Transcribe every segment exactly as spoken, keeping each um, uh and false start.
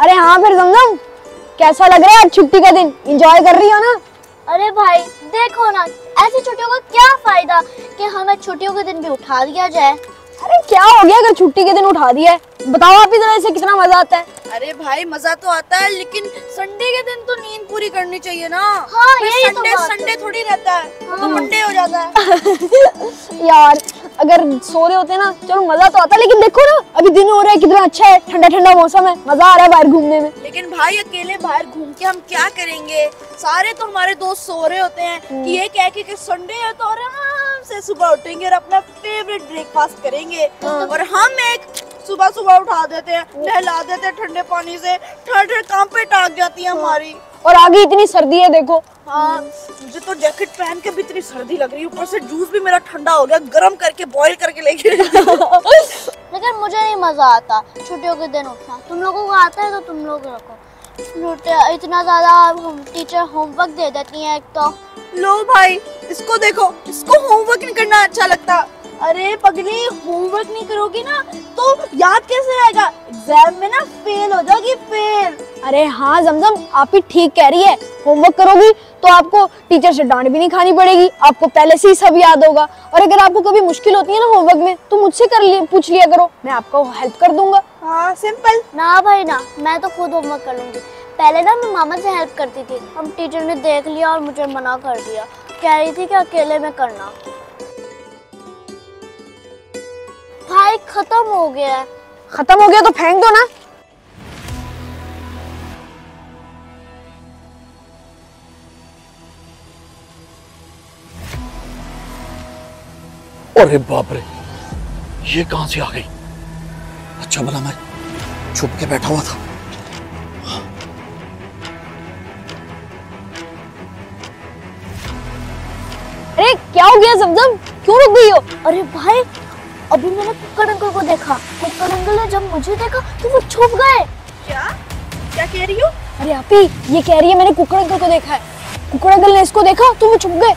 अरे हाँ फिर गंगम, कैसा लग रहा है आज छुट्टी का दिन? एंजॉय कर रही हो ना? अरे भाई देखो ना, ऐसी छुट्टियों का क्या फायदा कि हमें छुट्टियों के दिन भी उठा दिया जाए। अरे क्या हो गया अगर छुट्टी के दिन उठा दिया है? बताओ आप इधर, ऐसे कितना मजा आता है। अरे भाई मजा तो आता है, लेकिन संडे के दिन तो नींद पूरी करनी चाहिए ना। हाँ, यही संडे तो संडे थोड़ी रहता है, हाँ। तो मंडे हो जाता है। यार अगर सो रहे होते ना, चलो मजा तो आता है, लेकिन देखो ना अभी दिन हो रहा है, कितना अच्छा है, ठंडा ठंडा मौसम है, मजा आ रहा है बाहर घूमने में। लेकिन भाई अकेले बाहर घूम के हम क्या करेंगे? सारे तो हमारे दोस्त सो रहे होते हैं कि ये कह के संडे है तो आराम से सुबह उठेंगे और अपना फेवरेट ब्रेकफास्ट करेंगे, और हम एक सुबह सुबह उठा देते हैं, नहला देते हैं ठंडे पानी से, ठंड काम पे टांग जाती है हमारी। और आगे इतनी सर्दी है देखो। हाँ, मुझे तो जैकेट पहन के भी इतनी सर्दी लग रही है, ऊपर से जूस भी मेरा ठंडा हो गया, गरम करके बॉईल करके लेके। लेकिन मुझे नहीं मजा आता छुट्टियों के दिन उठना। तुम लोगों को आता है तो तुम लोग रखो, इतना ज्यादा हम टीचर होमवर्क दे देती है। तो लो भाई इसको देखो, इसको होमवर्क नहीं करना अच्छा लगता। अरे पगली, होमवर्क नहीं करोगी ना तो याद कैसे रहेगा? एग्जाम में ना फेल हो जाओगी, फेल। अरे हाँ जमजम, आप ही ठीक कह रही है, होमवर्क करोगी तो आपको टीचर से डांट भी नहीं खानी पड़ेगी, आपको पहले से ही सब याद होगा। और अगर आपको कभी मुश्किल होती है ना होमवर्क में, तो मुझसे कर लिए पूछ लिया करो, मैं आपको हेल्प कर दूंगा। हाँ सिंपल। ना भाई ना, मैं तो खुद होमवर्क कर लूंगी। पहले ना मैं मामा से हेल्प करती थी, अब टीचर ने देख लिया और मुझे मना कर दिया, कह रही थी कि अकेले में करना। भाई खत्म हो गया है। खत्म हो गया तो फेंक दो ना। अरे बाप रे, ये कहां से आ गई? अच्छा भला मैं छुप के बैठा हुआ था। अरे क्या हो गया जमजम, क्यों रुक गई हो? अरे भाई अभी मैंने कुक्कर अंकल को देखा, कुक्कर अंकल ने जब मुझे देखा तो वो छुप गए। क्या क्या कह रही हो? अरे आपी ये कह रही है मैंने कुक्कर अंकल को देखा है, कुक्कर अंकल ने इसको देखा तो वो छुप गए।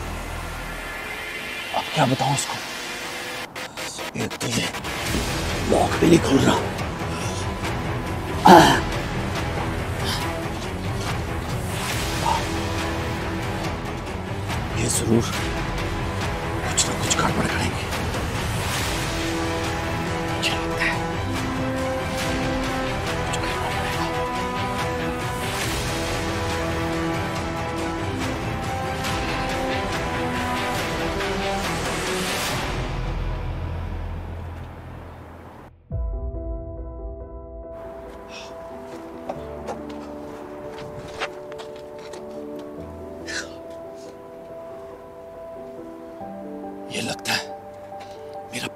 अब क्या बताऊं उसको, एक तो ये लॉक भी नहीं खोल रहा। ये जरूर कुछ ना कुछ गड़बड़ करेंगे।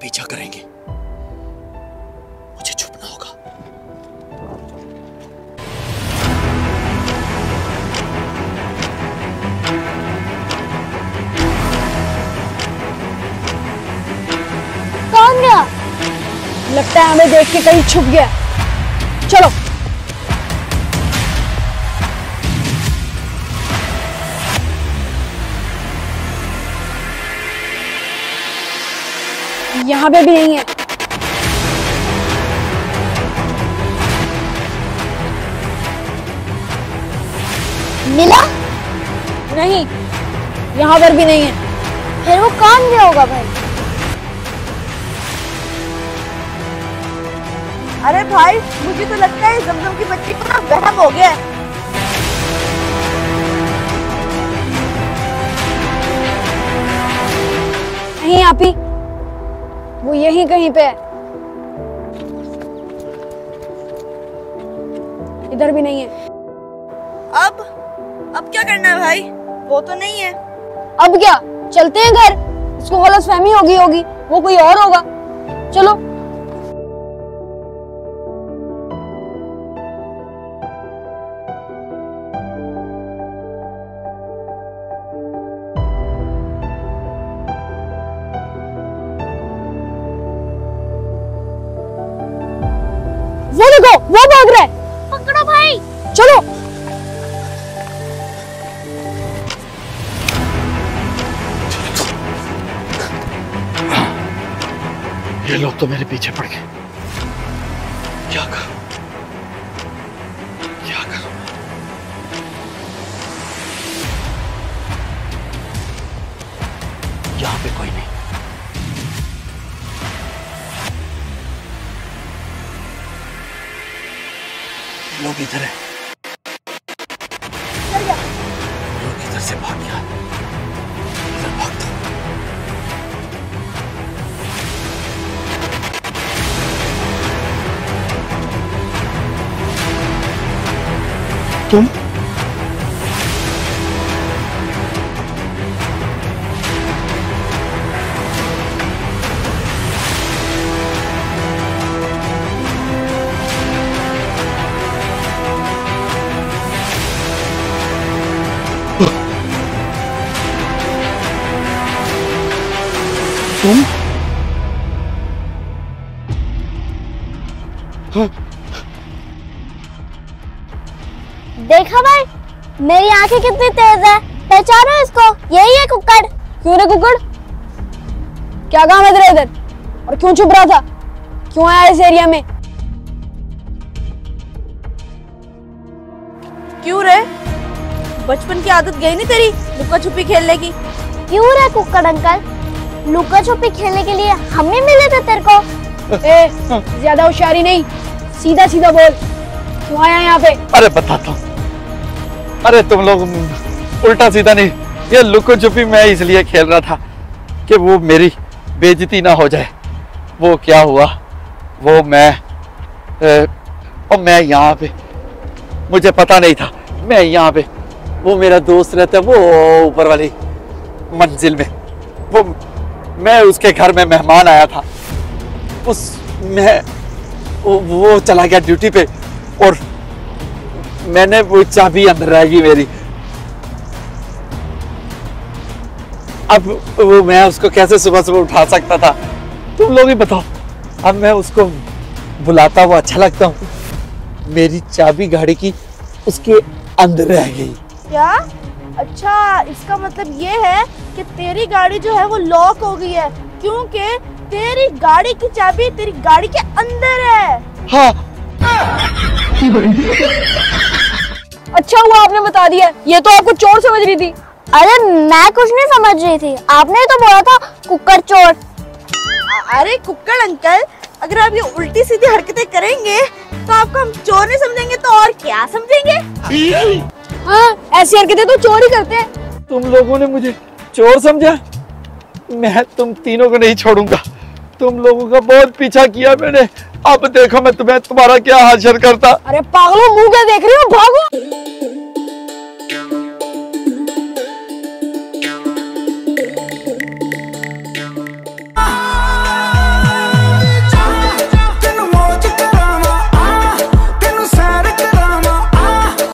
पीछा करेंगे, मुझे छुपना होगा। कौन गया? लगता है हमें देख के कहीं छुप गया। चलो यहाँ पे भी नहीं है। मिला? नहीं, यहाँ पर भी नहीं है। फिर वो कौन गया होगा भाई? अरे भाई मुझे तो लगता है जमजम की बच्ची को ना वहम हो गया है। नहीं आपी, वो यही कहीं पे है। इधर भी नहीं है। अब अब क्या करना है भाई? वो तो नहीं है, अब क्या? चलते हैं घर, उसको गलतफहमी होगी होगी वो कोई और होगा। चलो वो देखो, वो भाग रहा है, पकड़ो भाई। चलो ये लोग तो मेरे पीछे पड़ गए। क्या करूं? क्या करूं? यहाँ पे कोई नहीं। लोग इधर है, लोग इधर से भाग गया। इधर भाग दो। तुम तुम हाँ। देखा भाई, मेरी आंखें कितनी तेज है। पहचानो इसको, यही है कुक्कड़। क्यों रे कुक्कड़, क्या काम है तेरे इधर? और क्यों छुप रहा था? क्यों आया इस एरिया में? क्यों रे, बचपन की आदत गई नहीं तेरी लुका छुपी खेलने की? क्यों रे कुक्कड़ अंकल, लुका छुपी खेलने के लिए हमें मिले थे तेरे को। ए, ज्यादा होशियारी नहीं, सीधा सीधा बोल, क्यों आया यहाँ पे? अरे बताता हूँ। अरे तुम लोग उल्टा सीधा नहीं, ये लुका छुपी मैं इसलिए खेल रहा था कि वो मेरी बेइज्जती ना हो जाए। वो क्या हुआ, वो मैं ए, और मैं यहाँ पे, मुझे पता नहीं था मैं यहाँ पे। वो मेरा दोस्त रहता है वो ऊपर वाली मंजिल में, वो मैं उसके घर में मेहमान आया था। उस मैं वो चला गया ड्यूटी पे और मैंने वो चाबी अंदर रह गई मेरी। अब वो मैं उसको कैसे सुबह सुबह उठा सकता था? तुम लोग ही बताओ। अब मैं उसको बुलाता हुआ अच्छा लगता हूँ, मेरी चाबी गाड़ी की उसके अंदर रह गई। क्या? अच्छा, इसका मतलब ये है कि तेरी गाड़ी जो है वो लॉक हो गई है, क्योंकि तेरी गाड़ी की चाबी तेरी गाड़ी के अंदर है। हाँ। अच्छा हुआ आपने बता दिया, ये तो आपको चोर समझ रही थी। अरे मैं कुछ नहीं समझ रही थी, आपने तो बोला था कुक्कड़ चोर। अरे कुक्कड़ अंकल, अगर आप ये उल्टी सीधी हरकतें करेंगे तो आपको हम चोर नहीं समझेंगे तो और क्या समझेंगे? हाँ, ऐसी हरकतें तो चोर ही करते हैं। तुम लोगों ने मुझे चोर समझा? मैं तुम तीनों को नहीं छोड़ूंगा, तुम लोगों का बहुत पीछा किया मैंने। अब देखो मैं तुम्हें तुम्हारा क्या हाशर करता। अरे पागलों, मुंह क्या देख रही हो, भागो।